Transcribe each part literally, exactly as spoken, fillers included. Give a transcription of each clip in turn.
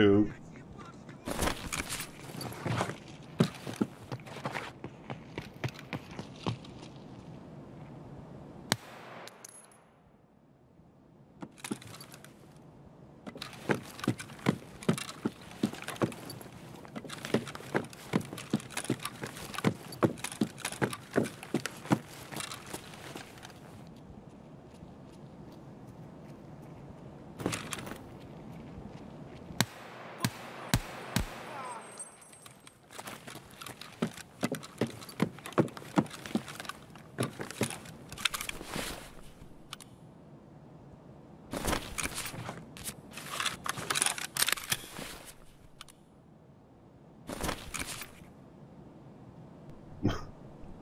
two.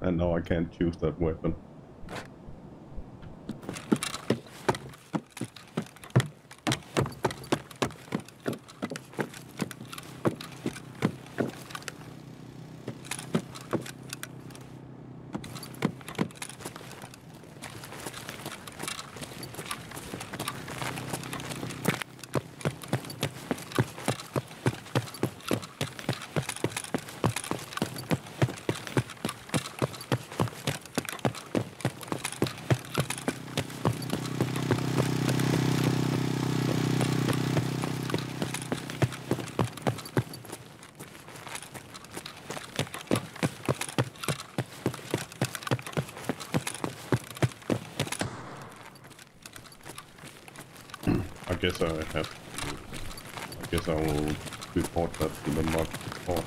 And now I can't use that weapon. I guess I have to, I guess I will report that to the mod supporter.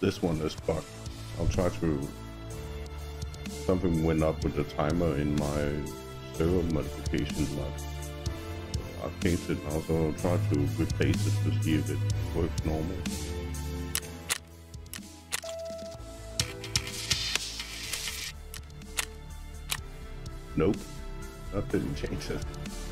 This one is bugged. I'll try to... Something went up with the timer in my server modification log. I've changed it now, so I'll try to replace it to see if it works normal. Nope, that didn't change it.